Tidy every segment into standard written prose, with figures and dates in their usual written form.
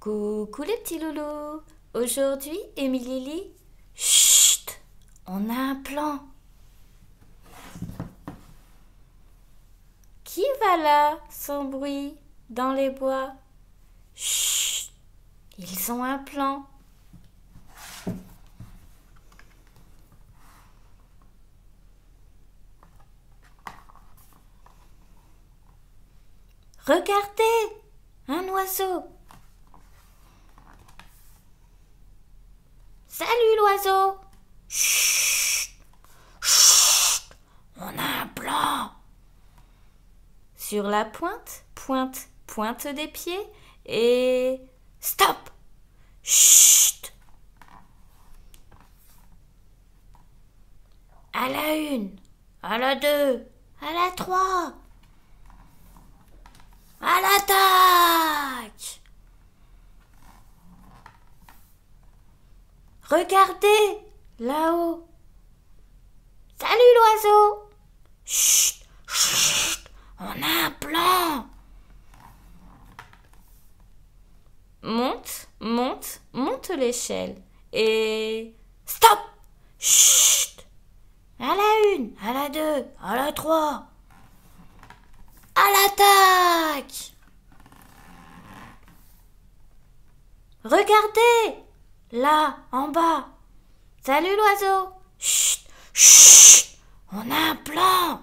Coucou les petits loulous. Aujourd'hui, Émilie, chut, on a un plan. Qui va là, sans bruit, dans les bois? Chut, ils ont un plan. Regardez, un oiseau. Salut l'oiseau. Chut, chut, on a un plan. Sur la pointe, pointe, pointe des pieds et stop. Chut. À la une, à la deux, à la trois. À l'attaque! Regardez, là-haut! Salut l'oiseau! Chut! Chut! On a un plan! Monte, monte, monte l'échelle et... Stop! Chut! À la une, à la deux, à la trois! À l'attaque! Regardez! Là, en bas! Salut l'oiseau! Chut! Chut! On a un plan!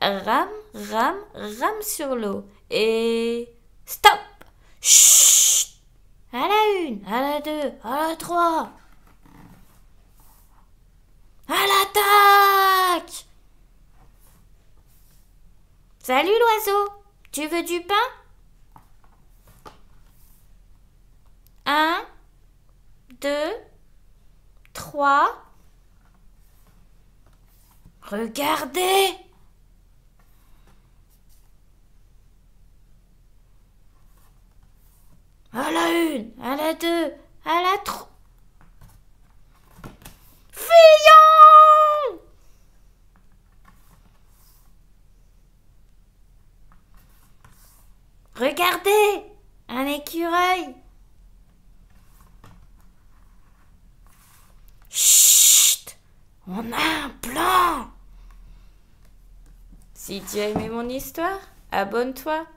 Rame, rame, rame sur l'eau et... Stop! Chut! À la une, à la deux, à la trois! À l'attaque! Salut l'oiseau, tu veux du pain? 1, 2, 3. Regardez! À la une, à la deux, à la trois. Regardez, un écureuil. Chut, on a un plan. Si tu as aimé mon histoire, abonne-toi.